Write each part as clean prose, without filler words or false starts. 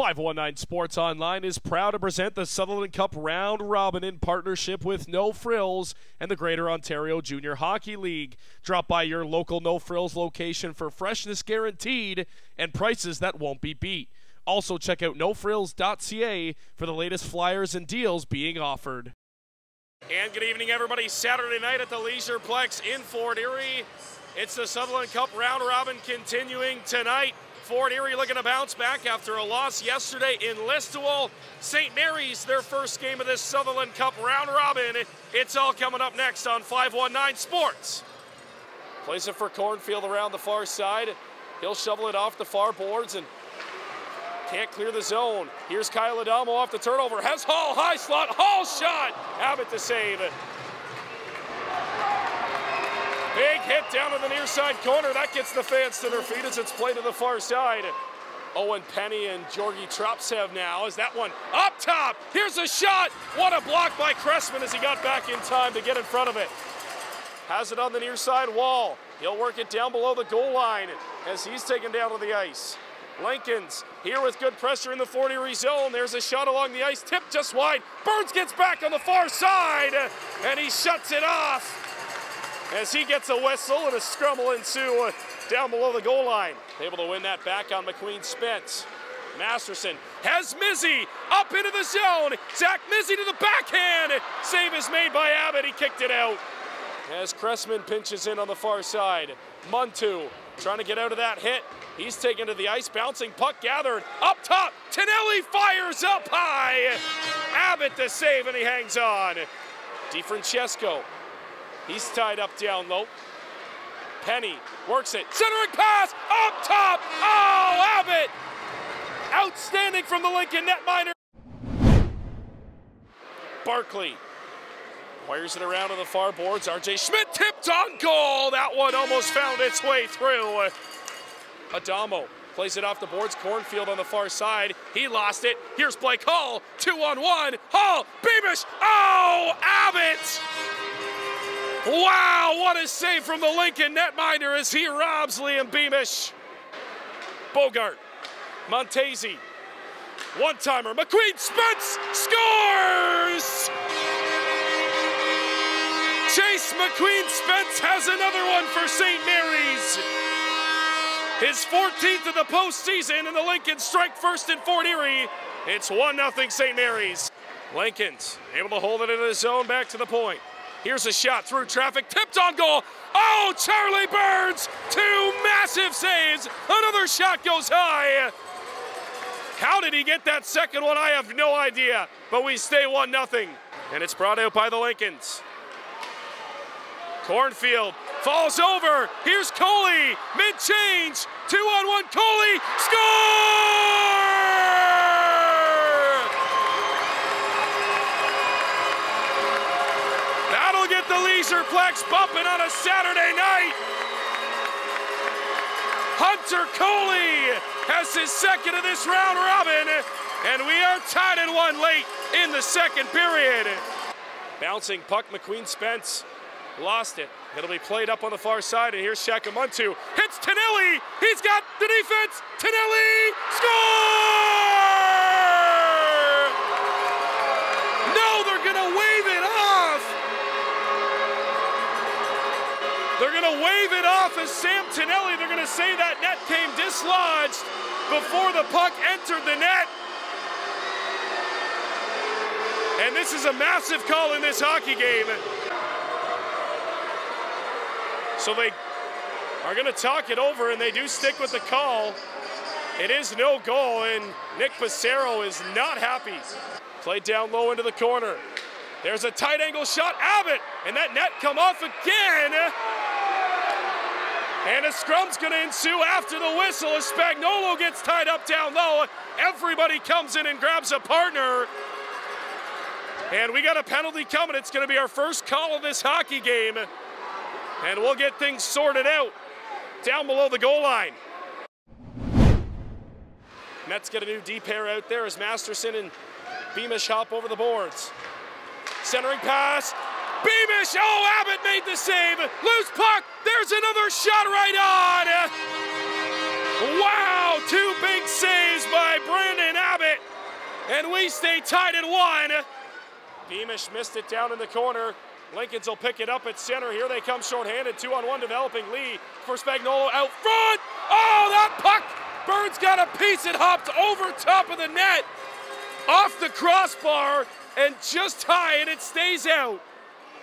519 Sports Online is proud to present the Sutherland Cup Round Robin in partnership with No Frills and the Greater Ontario Junior Hockey League. Drop by your local No Frills location for freshness guaranteed and prices that won't be beat. Also check out nofrills.ca for the latest flyers and deals being offered. And good evening, everybody. Saturday night at the Leisureplex in Fort Erie. It's the Sutherland Cup Round Robin continuing tonight. Fort Erie looking to bounce back after a loss yesterday in Listowel. St. Mary's, their first game of this Sutherland Cup Round Robin. It's all coming up next on 519 Sports. Plays it for Cornfield around the far side. He'll shovel it off the far boards and can't clear the zone. Here's Kyle Adamo off the turnover. Has Hall, high slot, Hall shot! Abbott to save it. Big hit down in the near side corner. That gets the fans to their feet as it's played to the far side. Owen Penny and Georgie Trops have now. Is that one up top? Here's a shot. What a block by Cressman as he got back in time to get in front of it. Has it on the near side wall. He'll work it down below the goal line as he's taken down to the ice. Lincolns here with good pressure in the Fort Erie zone. There's a shot along the ice. Tip just wide. Burns gets back on the far side, and he shuts it off as he gets a whistle, and a scramble ensues down below the goal line. Able to win that back on McQueen Spence. Masterson has Mizzy up into the zone. Zach Mizzy to the backhand. Save is made by Abbott. He kicked it out. As Cressman pinches in on the far side. Muntu trying to get out of that hit. He's taken to the ice, bouncing puck gathered. Up top, Tonelli fires up high. Abbott the save, and he hangs on. DiFrancesco, he's tied up down low. Penny works it, centering pass, up top. Oh, Abbott, outstanding from the Lincoln netminder. Barkley wires it around on the far boards. RJ Schmidt tipped on goal. That one almost found its way through. Adamo plays it off the boards. Cornfield on the far side. He lost it. Here's Blake Hall. 2-on-1. Hall, Beamish. Oh, Abbott. Wow, what a save from the Lincoln netminder as he robs Liam Beamish. Bogart, Montesi, one-timer. McQueen Spence scores! Chase McQueen Spence has another one for St. Mary's. His 14th of the postseason, and the Lincolns strike first in Fort Erie. It's 1-0 St. Mary's. Lincolns able to hold it in the zone, back to the point. Here's a shot through traffic, tipped on goal. Oh, Charlie Burns, two massive saves. Another shot goes high. How did he get that second one? I have no idea, but we stay 1-0. And it's brought out by the Lincolns. Cornfield falls over. Here's Coley, mid-change. 2-on-1, Coley, score! That'll get the Leisureplex bumping on a Saturday night. Hunter Coley has his second of this round robin, and we are tied at 1 late in the second period. Bouncing puck, McQueen Spence. Lost it. It'll be played up on the far side, and here's Shaka Muntu. Hits Tonelli. He's got the defense. Tonelli score! No, they're going to wave it off. They're going to wave it off as Sam Tonelli. They're going to say that net came dislodged before the puck entered the net. And this is a massive call in this hockey game. So they are going to talk it over, and they do stick with the call. It is no goal, and Nick Passero is not happy. Played down low into the corner. There's a tight angle shot, Abbott, and that net come off again. And a scrum's going to ensue after the whistle as Spagnuolo gets tied up down low. Everybody comes in and grabs a partner. And we got a penalty coming. It's going to be our first call of this hockey game. And we'll get things sorted out down below the goal line. Mets get a new D pair out there as Masterson and Beamish hop over the boards. Centering pass, Beamish, oh, Abbott made the save. Loose puck, there's another shot right on. Wow, two big saves by Brandon Abbott. and we stay tied at one. Beamish missed it down in the corner. Lincolns will pick it up at center. Here they come shorthanded. 2-on-1 developing lead for Spagnuolo out front. Oh, that puck! Burns got a piece. It hopped over top of the net, off the crossbar, and just high, and it stays out.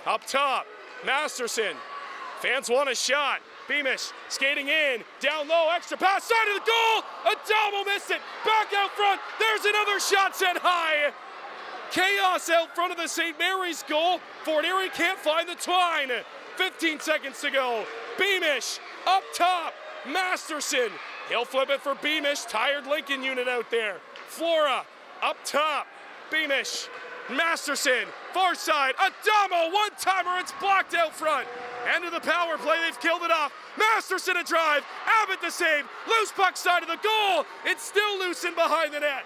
Up top, Masterson. Fans want a shot. Beamish skating in, down low, extra pass, side of the goal. Adamo missed it. Back out front. There's another shot sent high. Chaos out front of the St. Mary's goal. Fort Erie can't find the twine. 15 seconds to go. Beamish up top. Masterson. He'll flip it for Beamish. Tired Lincoln unit out there. Flora up top. Beamish. Masterson. Far side. Adamo. One-timer. It's blocked out front. End of the power play. They've killed it off. Masterson a drive. Abbott the save. Loose puck side of the goal. It's still loose and behind the net.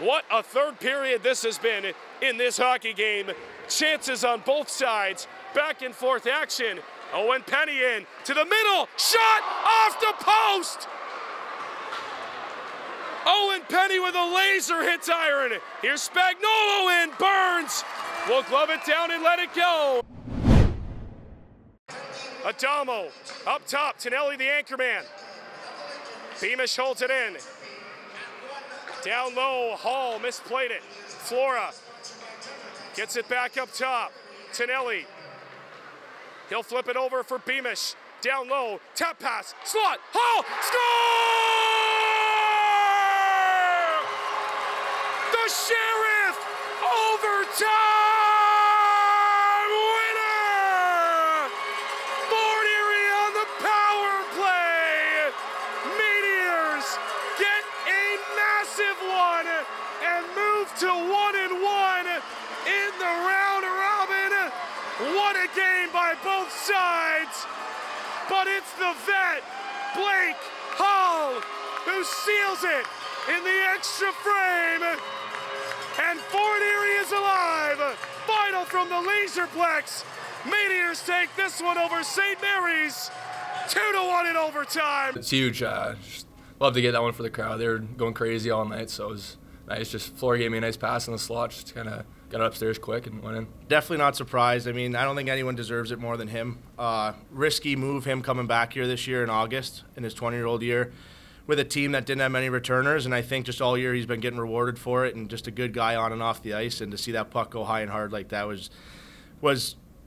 What a third period this has been in this hockey game. Chances on both sides, back and forth action. Owen Penny in to the middle, shot off the post. Owen Penny with a laser hits iron. Here's Spagnuolo in, Burns will glove it down and let it go. Adamo up top, Tonelli the anchor man. Beamish holds it in. Down low, Hall misplayed it. Flora gets it back up top. Tonelli, he'll flip it over for Beamish. Down low, tap pass, slot, Hall, score! The Sheriff, overtime winner! Fort Erie on the power play. Meteors get a massive one and move to 1-1 in the round robin. What a game by both sides, but it's the vet, Blake Hall, who seals it in the extra frame, and Fort Erie is alive. Final from the Leisureplex. Meteors take this one over St. Mary's, 2-1 in overtime. It's huge. Love to get that one for the crowd. They were going crazy all night, so it was nice. Just Flora gave me a nice pass in the slot, just kind of got it upstairs quick and went in. Definitely not surprised. I mean, I don't think anyone deserves it more than him. Risky move, him coming back here this year in August, in his 20-year-old year, with a team that didn't have many returners, and I think just all year he's been getting rewarded for it, and just a good guy on and off the ice, and to see that puck go high and hard like that was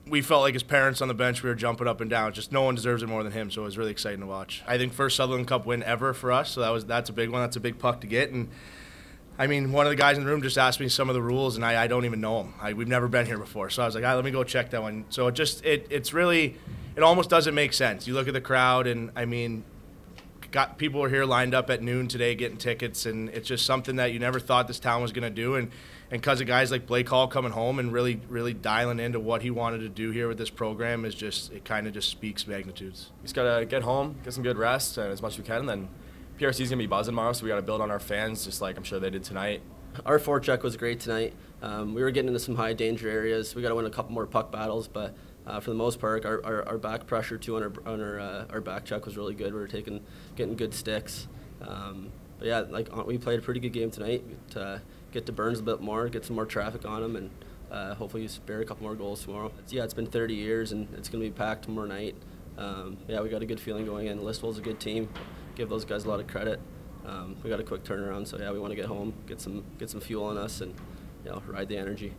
we felt like his parents on the bench, we were jumping up and down. Just no one deserves it more than him, so it was really exciting to watch. I think first Sutherland Cup win ever for us, so that's a big one. That's a big puck to get. And I mean, one of the guys in the room just asked me some of the rules, and I don't even know them. We've never been here before, so I was like, let me go check that one. So it's really, it almost doesn't make sense. You look at the crowd, and I mean, people were here lined up at noon today getting tickets, and it's just something that you never thought this town was going to do. And because of guys like Blake Hall coming home and really, really dialing into what he wanted to do here with this program, is just, it kind of just speaks magnitudes. You just got to get home, get some good rest, and as much as we can, and then PRC's gonna be buzzing tomorrow, so we gotta build on our fans, just like I'm sure they did tonight. Our forecheck was great tonight. We were getting into some high danger areas. We gotta win a couple more puck battles, but for the most part, our back pressure too on our back check was really good. We were getting good sticks. But yeah, like we played a pretty good game tonight. Get to Burns a bit more, get some more traffic on him, and hopefully spare a couple more goals tomorrow. Yeah, it's been 30 years, and it's gonna be packed tomorrow night. Yeah, we got a good feeling going in. Listowel's a good team. Give those guys a lot of credit. We got a quick turnaround, so yeah, we want to get home, get some fuel on us, and you know, ride the energy.